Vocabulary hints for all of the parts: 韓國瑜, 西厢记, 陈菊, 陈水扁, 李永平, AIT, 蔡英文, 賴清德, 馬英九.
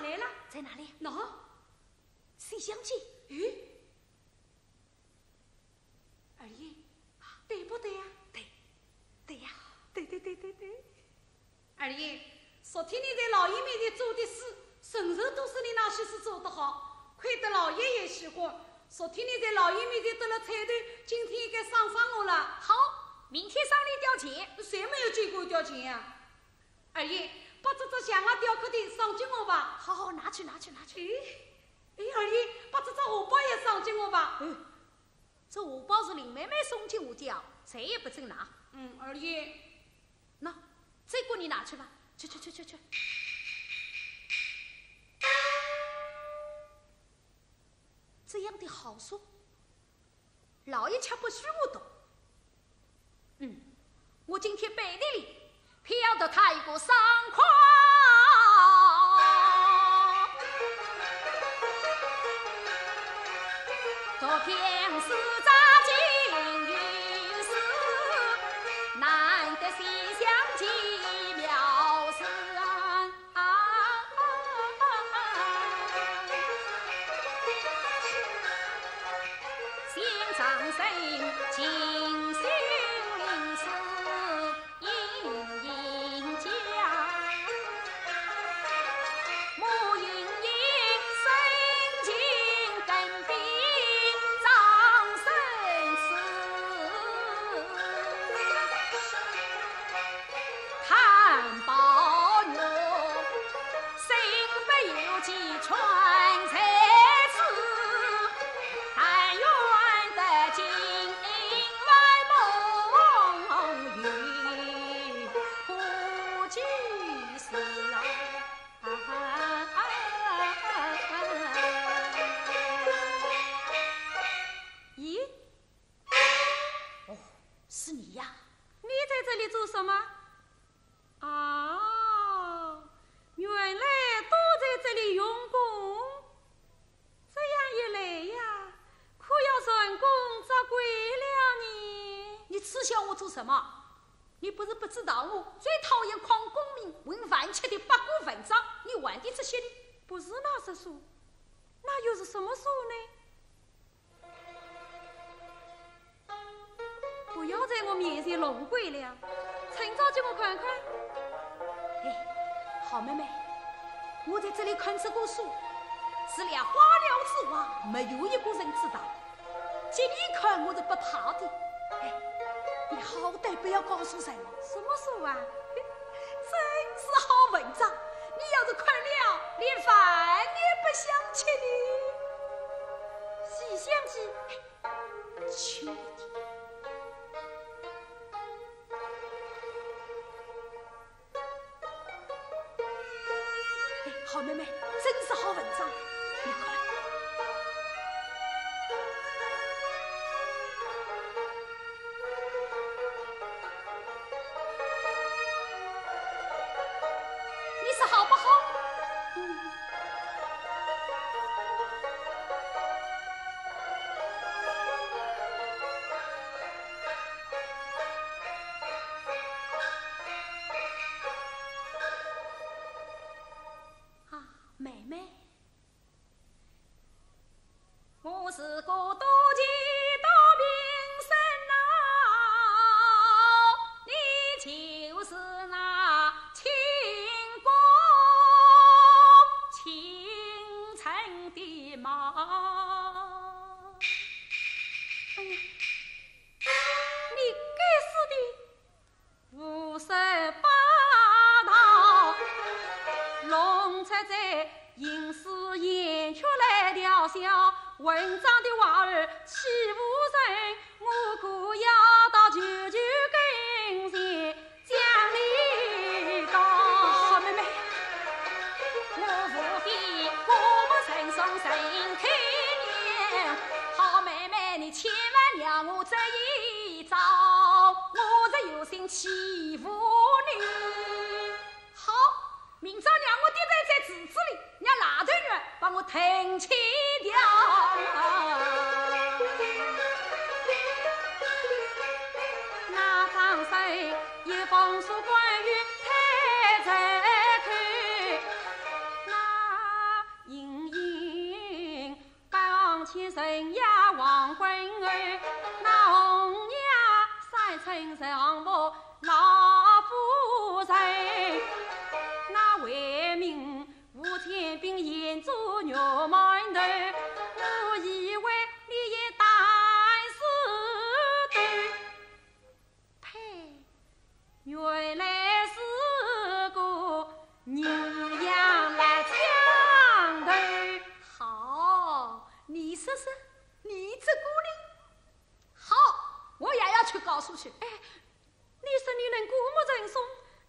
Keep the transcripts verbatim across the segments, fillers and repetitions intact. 哪来了？在哪里？喏、no? ，谁相信？咦、嗯，二爷，对不对呀、啊？对，对呀、啊，对对对对对。二爷，昨天你在老爷面前做的事，顺手都是你那些事做得好，亏得老爷也喜欢。昨天你在老爷面前得了彩头，今天应该赏赏我了。好，明天赏你吊钱。谁没有见过吊钱呀？二爷。把这只象牙雕刻的赏给我吧！好好拿去拿去拿去！哎，二爷，把这只荷包也赏给我吧！嗯，这荷包是林妹妹送给我的哦，谁也不准拿。嗯，二爷，那这个你拿去吧，去去去去去。这样的好说，老爷却不许我动。嗯，我今天背地里。飘得太过爽快，昨天是在今日是，难得西厢记妙事啊！心上人情深。什么？你不是不知道我最讨厌旷功名、混饭吃的八股文章，你玩的这些呢？不是那些书，那又是什么书呢？不要在我面前弄鬼了，趁早叫我看看。哎，好妹妹，我在这里看这个书，除了花鸟之外，没有一个人知道。今你看我是不讨的。哎。你好歹不要告诉谁了，什么书啊？真是好文章，你要是看了，连饭也不想吃的。西厢记，秋天。哎，好妹妹，真是好文章，你看。放书关于太宰看，那城也黄昏儿，那红叶晒青上我老夫人，那为民无天兵眼做牛馒头，我以为你也大事的，呸，原来是个牛。 说说你这姑娘，好，我也要去告诉去。哎，你说你能过目人送，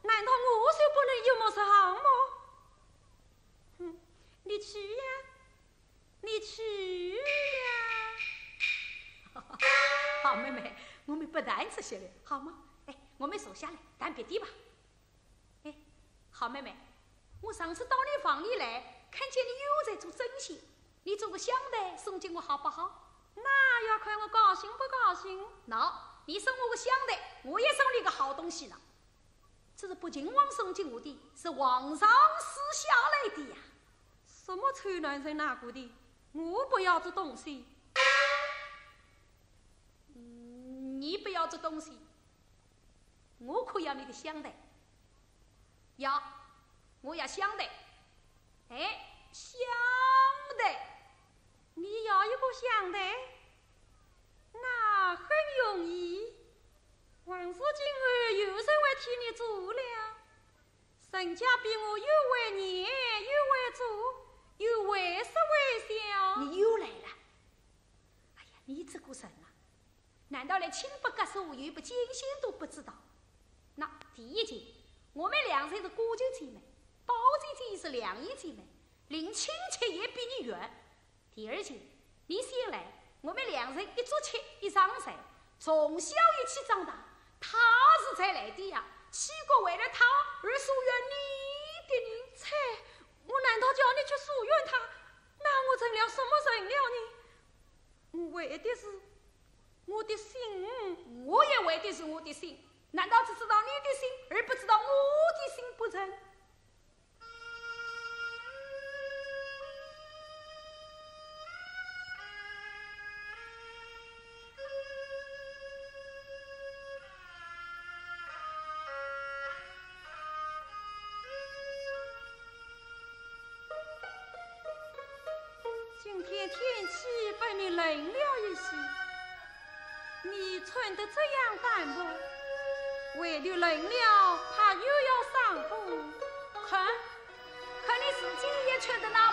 难道我就不能有么子好么？嗯，你去呀，你去呀。好妹妹，我们不谈这些了，好吗？哎，我们坐下来谈别的吧。哎，好妹妹，我上次到你房里来，看见你又在做针线。 你做个香袋送给我好不好？那要看我高兴不高兴。喏，你送我个香袋，我也送你个好东西了。这是不秦王送给我的，是皇上赐下来的呀。什么臭男人拿过的？我不要这东西。嗯，你不要这东西，我可要你的香袋。要，我要香袋。哎，香袋。 你要一个香袋，那很容易。王氏今后有人会替你做了，人家比我又会念，又会做，又会说会笑。你又来了！哎呀，你这个人啊，难道连亲不隔所有不艰辛都不知道？那第一件，我们两人是哥舅姐妹，胞姐姐是两姨姐妹，离亲戚也比你远。 第二件，你先来，我们两人一桌吃一张菜，从小一起长大，他是才来的呀。七个为了他而疏远你的人，切！我难道叫你去疏远他？那我成了什么人了呢？我为的是我的心，我也为的是我的心。难道只知道你的心，而不知道我的心不成？ 今天天气分明冷了一些，你穿得这样单薄，外头冷了怕又要上风。看，看你自己也穿得那。